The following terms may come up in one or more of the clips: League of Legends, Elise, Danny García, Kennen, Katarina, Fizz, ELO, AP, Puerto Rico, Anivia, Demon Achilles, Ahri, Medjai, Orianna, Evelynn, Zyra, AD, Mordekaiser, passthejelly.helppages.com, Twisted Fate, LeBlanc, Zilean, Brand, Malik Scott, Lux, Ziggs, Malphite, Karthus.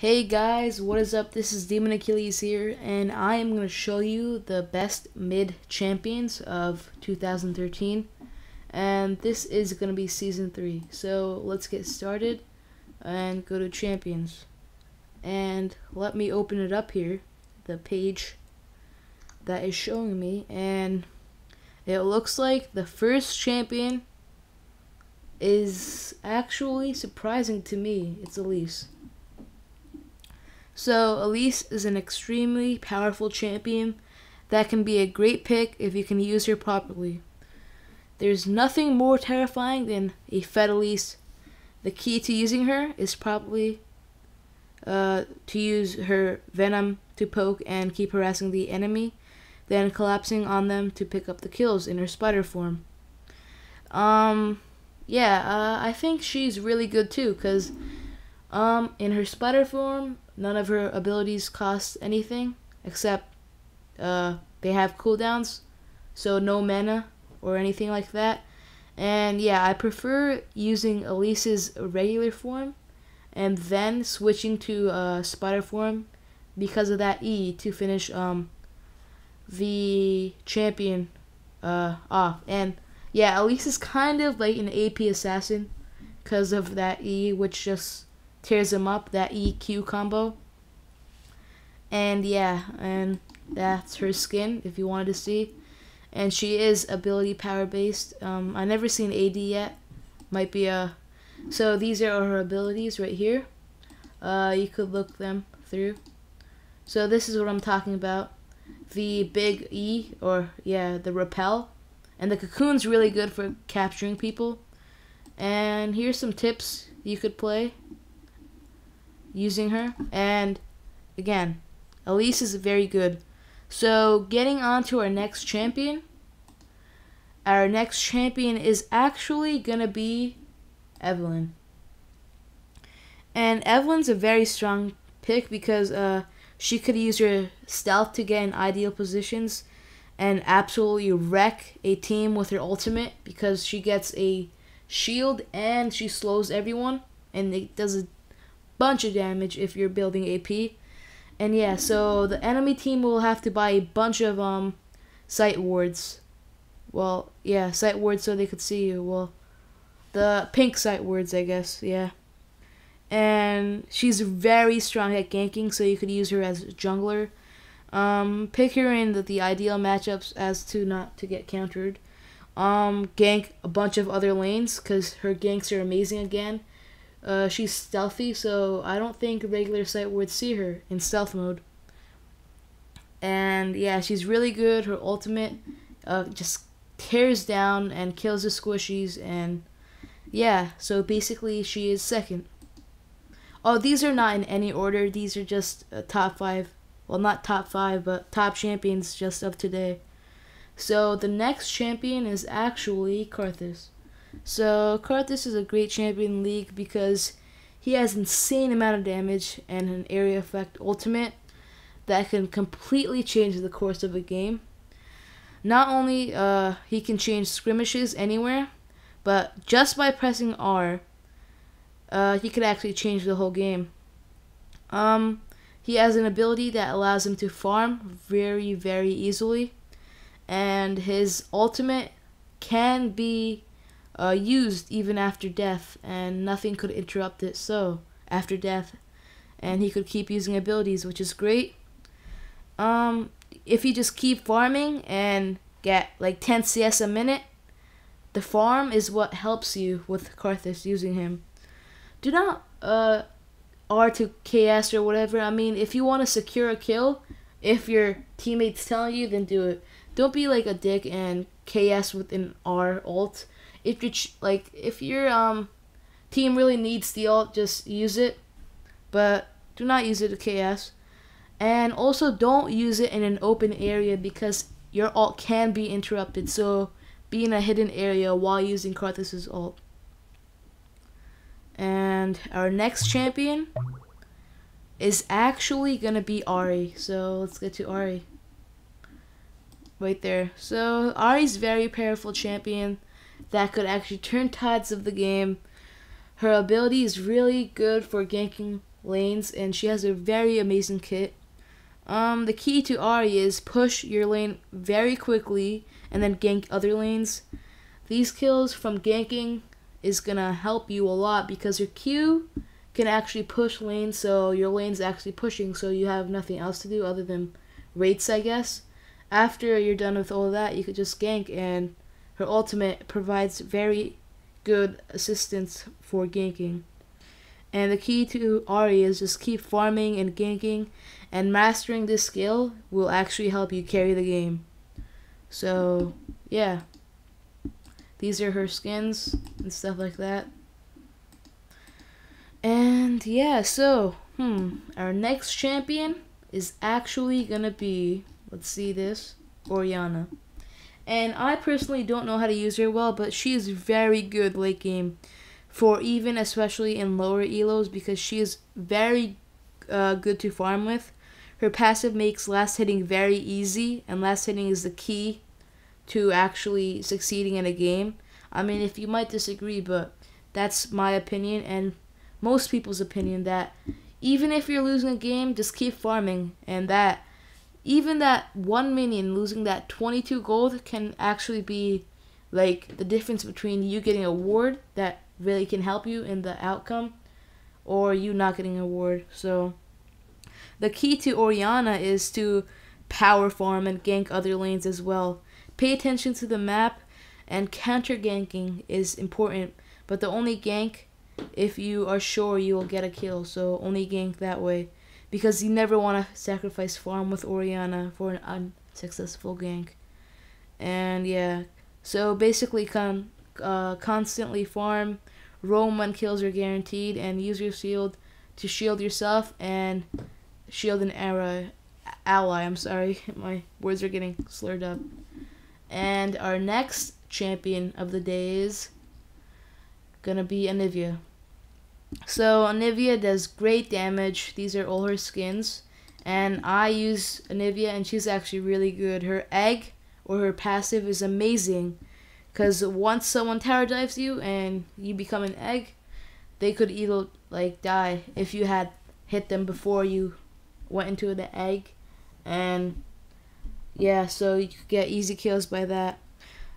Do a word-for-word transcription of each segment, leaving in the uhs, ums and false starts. Hey guys, what is up? This is Demon Achilles here, and I am going to show you the best mid champions of two thousand thirteen, and this is going to be season three. So let's get started and go to champions, and let me open it up here, the page that is showing me, and it looks like the first champion is actually surprising to me. It's Elise. So Elise is an extremely powerful champion that can be a great pick if you can use her properly. There's nothing more terrifying than a fed Elise. The key to using her is probably uh, to use her venom to poke and keep harassing the enemy, then collapsing on them to pick up the kills in her spider form. Um, yeah, uh, I think she's really good too, because um, in her spider form, none of her abilities cost anything, except uh, they have cooldowns, so no mana or anything like that. And yeah, I prefer using Elise's regular form and then switching to uh, spider form because of that E to finish um, the champion uh, off. And yeah, Elise is kind of like an A P assassin because of that E, which just tears him up, that E Q combo. And yeah, and that's her skin if you wanted to see. And she is ability power based. Um, I never seen A D yet. Might be a. So these are her abilities right here. Uh, you could look them through. So this is what I'm talking about. The big E, or yeah, the repel, and the cocoon's really good for capturing people. And here's some tips you could play using her. And again, Elise is very good. So getting on to our next champion, our next champion is actually gonna be Evelynn. And Evelynn's a very strong pick because uh, she could use her stealth to get in ideal positions and absolutely wreck a team with her ultimate, because she gets a shield and she slows everyone, and it does a bunch of damage if you're building A P. And yeah, so the enemy team will have to buy a bunch of um sight wards. Well, yeah, sight wards so they could see you. Well, the pink sight wards, I guess. Yeah, and she's very strong at ganking, so you could use her as a jungler. Um, pick her in the, the ideal matchups as to not to get countered. Um, gank a bunch of other lanes because her ganks are amazing again. Uh, she's stealthy, so I don't think a regular sight would see her in stealth mode. And yeah, she's really good. Her ultimate uh, just tears down and kills the squishies. And yeah, so basically she is second. Oh, these are not in any order. These are just uh, top five. Well, not top five, but top champions just of today. So the next champion is actually Karthus. So Karthus is a great champion in League because he has insane amount of damage and an area effect ultimate that can completely change the course of a game. Not only uh, he can change skirmishes anywhere, but just by pressing R, uh, he could actually change the whole game. Um, he has an ability that allows him to farm very, very easily, and his ultimate can be Uh, used even after death, and nothing could interrupt it. So after death, and he could keep using abilities, which is great. Um, if you just keep farming and get like ten C S a minute, the farm is what helps you with Karthus using him. Do not uh, R to K S or whatever. I mean, if you want to secure a kill, if your teammate's telling you, then do it. Don't be like a dick and K S with an R ult. If you like, if your um team really needs the ult, just use it, but do not use it to K S. And also, don't use it in an open area because your ult can be interrupted. So be in a hidden area while using Karthus's ult. And our next champion is actually gonna be Ahri. So let's get to Ahri. Right there. So Ahri's very powerful champion that could actually turn tides of the game. Her ability is really good for ganking lanes, and she has a very amazing kit. Um, the key to Ahri is push your lane very quickly and then gank other lanes. These kills from ganking is gonna help you a lot because your Q can actually push lanes, so your lane's actually pushing, so you have nothing else to do other than rates, I guess. After you're done with all that, you could just gank, and her ultimate provides very good assistance for ganking. And the key to Ahri is just keep farming and ganking, and mastering this skill will actually help you carry the game. So, yeah. These are her skins and stuff like that. And yeah, so, hmm, our next champion is actually gonna be, let's see this, Orianna. And I personally don't know how to use her well, but she is very good late game. For even especially in lower E L Os, because she is very uh, good to farm with. Her passive makes last hitting very easy, and last hitting is the key to actually succeeding in a game. I mean, if you might disagree, but that's my opinion and most people's opinion, that even if you're losing a game, just keep farming, and that even that one minion losing that twenty-two gold can actually be like the difference between you getting a ward that really can help you in the outcome, or you not getting a ward. So the key to Orianna is to power farm and gank other lanes as well. Pay attention to the map, and counter ganking is important, but the only gank if you are sure you will get a kill, so only gank that way, because you never want to sacrifice farm with Orianna for an unsuccessful gank. And yeah, so basically con uh, constantly farm, roam when kills are guaranteed, and use your shield to shield yourself and shield an ally. Ally, I'm sorry, my words are getting slurred up. And our next champion of the day is gonna be Anivia. So Anivia does great damage. These are all her skins, and I use Anivia, and she's actually really good. Her egg or her passive is amazing, because once someone tower dives you and you become an egg, they could either like die if you had hit them before you went into the egg. And yeah, so you could get easy kills by that.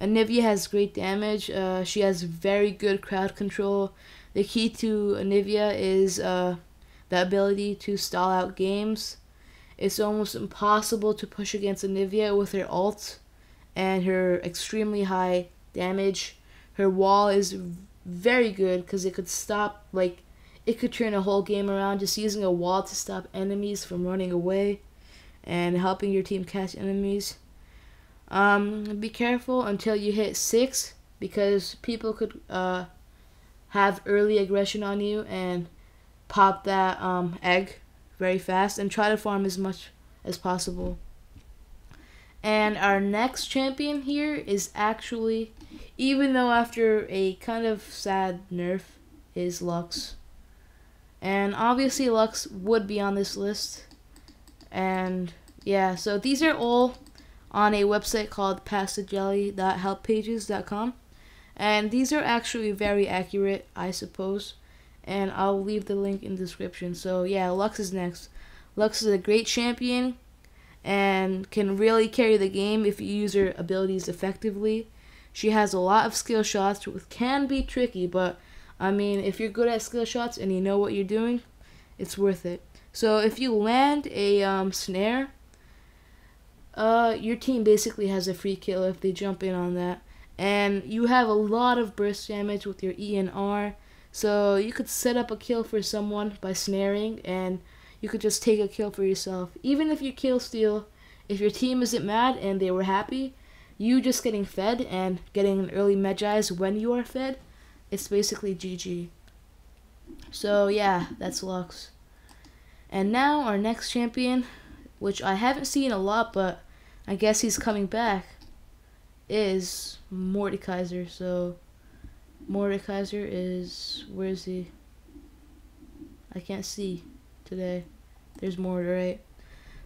Anivia has great damage. Uh, she has very good crowd control. The key to Anivia is uh, the ability to stall out games. It's almost impossible to push against Anivia with her ult and her extremely high damage. Her wall is very good because it could stop, like, it could turn a whole game around just using a wall to stop enemies from running away and helping your team catch enemies. Um, be careful until you hit six, because people could... Uh, have early aggression on you and pop that um, egg very fast, and try to farm as much as possible. And our next champion here is actually, even though after a kind of sad nerf, is Lux. And obviously Lux would be on this list. And yeah, so these are all on a website called pass the jelly dot help pages dot com. And these are actually very accurate, I suppose. And I'll leave the link in the description. So yeah, Lux is next. Lux is a great champion and can really carry the game if you use her abilities effectively. She has a lot of skill shots, which can be tricky, but I mean, if you're good at skill shots and you know what you're doing, it's worth it. So if you land a um, snare, uh, your team basically has a free kill if they jump in on that. And you have a lot of burst damage with your E and R, so you could set up a kill for someone by snaring, and you could just take a kill for yourself. Even if you kill steal, if your team isn't mad and they were happy, you just getting fed and getting an early Medjai's when you are fed, it's basically G G. So yeah, that's Lux. And now our next champion, which I haven't seen a lot, but I guess he's coming back, is Mordekaiser. So Mordekaiser is, where is he? I can't see today. There's Mord, right?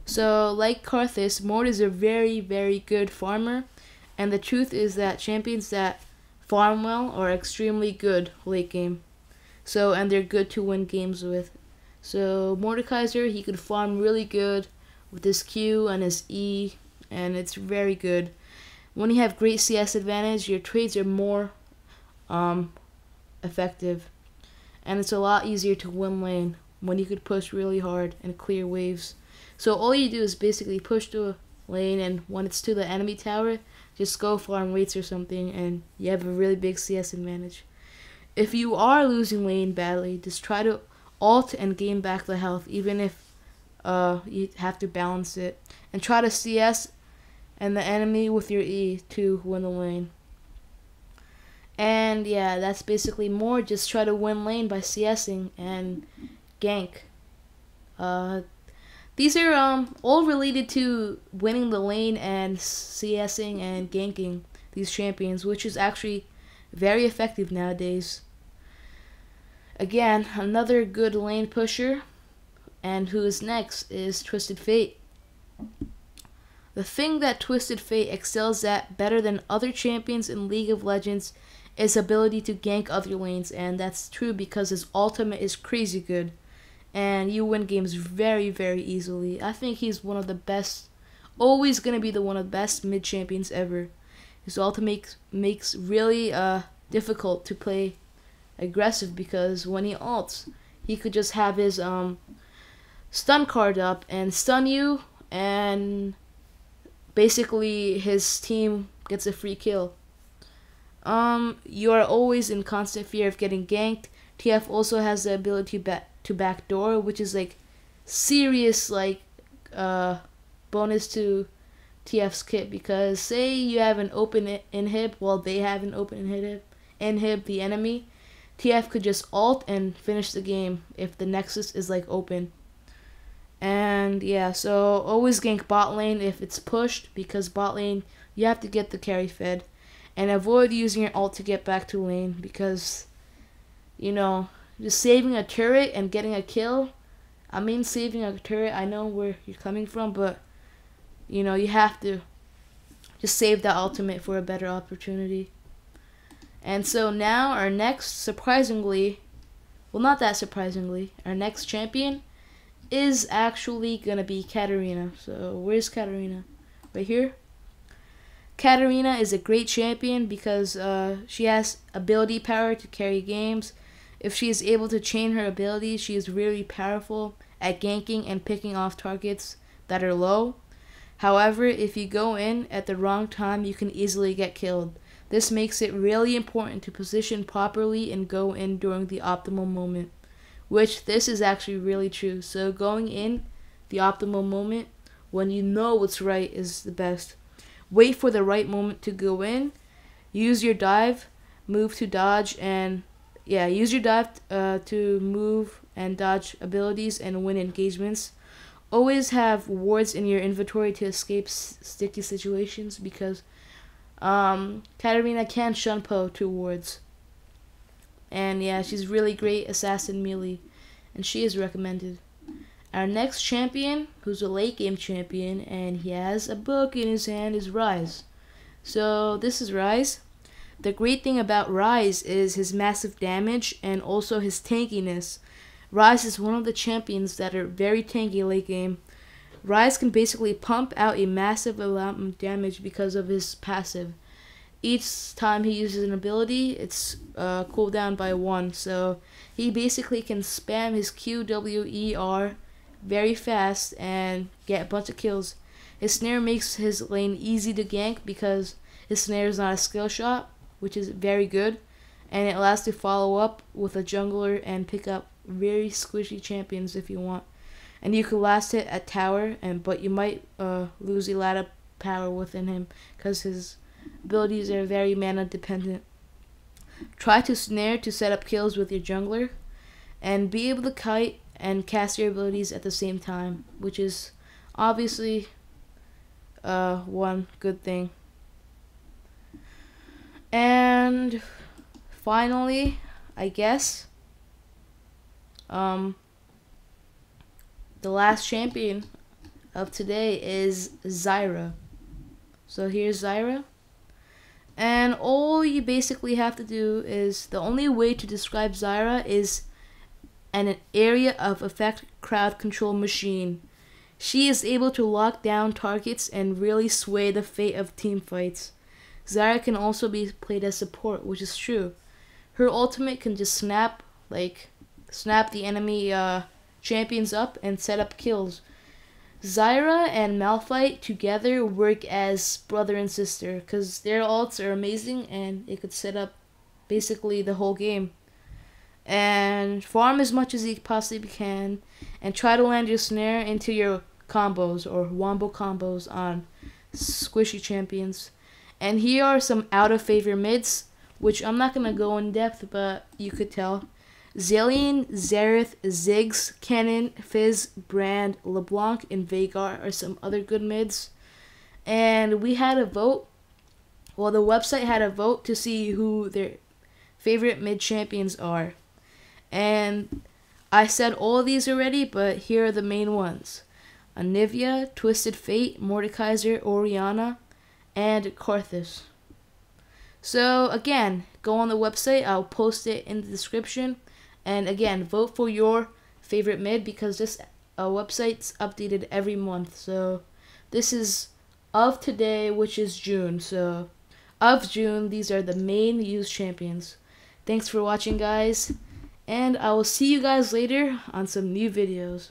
So like Karthus, Mord is a very, very good farmer, and the truth is that champions that farm well are extremely good late game. So, and they're good to win games with. So Mordekaiser, he could farm really good with his Q and his E, and it's very good. When you have great C S advantage, your trades are more um, effective, and it's a lot easier to win lane when you could push really hard and clear waves. So all you do is basically push to a lane, and when it's to the enemy tower, just go farm weights or something, and you have a really big C S advantage. If you are losing lane badly, just try to alt and gain back the health, even if uh, you have to balance it. And try to C S and the enemy with your E to win the lane. And yeah, that's basically more. Just try to win lane by CSing and gank. Uh, these are um all related to winning the lane and CSing and ganking these champions, which is actually very effective nowadays. Again, another good lane pusher, and who is next is Twisted Fate. The thing that Twisted Fate excels at better than other champions in League of Legends is ability to gank other lanes, and that's true because his ultimate is crazy good, and you win games very, very easily. I think he's one of the best, always gonna be the one of the best mid champions ever. His ultimate makes really uh difficult to play aggressive, because when he ults, he could just have his um stun card up and stun you, and basically his team gets a free kill. Um you are always in constant fear of getting ganked. T F also has the ability ba to backdoor, which is like serious like uh bonus to T F's kit, because say you have an open inhib while they have an open inhib inhib the enemy, T F could just ult and finish the game if the Nexus is like open. And yeah, so always gank bot lane if it's pushed, because bot lane you have to get the carry fed, and avoid using your ult to get back to lane, because you know, just saving a turret and getting a kill, I mean saving a turret, I know where you're coming from, but you know, you have to just save the ultimate for a better opportunity. And so now our next, surprisingly, well not that surprisingly, our next champion is actually gonna be Katarina. So where's Katarina? Right here. Katarina is a great champion because uh, she has ability power to carry games. If she is able to chain her abilities, she is really powerful at ganking and picking off targets that are low. However, if you go in at the wrong time, you can easily get killed. This makes it really important to position properly and go in during the optimal moment, which this is actually really true. So going in the optimal moment when you know what's right is the best. Wait for the right moment to go in, use your dive, move to dodge, and yeah, use your dive uh, to move and dodge abilities and win engagements. Always have wards in your inventory to escape s sticky situations, because Um, Katarina can shun Po to wards. And yeah, she's really great assassin melee, and she is recommended. Our next champion, who's a late game champion, and he has a book in his hand, is Ryze. So this is Ryze. The great thing about Ryze is his massive damage and also his tankiness. Ryze is one of the champions that are very tanky late game. Ryze can basically pump out a massive amount of damage because of his passive. Each time he uses an ability, it's uh, cooldown by one, so he basically can spam his Q, W, E, R very fast and get a bunch of kills. His snare makes his lane easy to gank because his snare is not a skill shot, which is very good, and it allows to follow up with a jungler and pick up very squishy champions if you want. And you could last hit at tower, and but you might uh, lose a lot of power within him because his abilities are very mana dependent. Try to snare to set up kills with your jungler, and be able to kite and cast your abilities at the same time, which is obviously uh, one good thing. And finally, I guess, um, the last champion of today is Zyra. So here's Zyra. And all you basically have to do is, the only way to describe Zyra is and an area of effect crowd control machine. She is able to lock down targets and really sway the fate of teamfights. Zyra can also be played as support, which is true. Her ultimate can just snap, like, snap the enemy uh, champions up and set up kills. Zyra and Malphite together work as brother and sister, because their ults are amazing and it could set up basically the whole game. And farm as much as you possibly can, and try to land your snare into your combos or wombo combos on squishy champions. And here are some out of favor mids, which I'm not going to go in depth, but you could tell. Zilean, Xerath, Ziggs, Kennen, Fizz, Brand, LeBlanc, and Vagar are some other good mids. And we had a vote, well, the website had a vote to see who their favorite mid champions are. And I said all of these already, but here are the main ones. Anivia, Twisted Fate, Mordekaiser, Orianna, and Karthus. So again, go on the website, I'll post it in the description. And again, vote for your favorite mid, because this uh, website's updated every month. So this is of today, which is June. So of June, these are the main used champions. Thanks for watching, guys. And I will see you guys later on some new videos.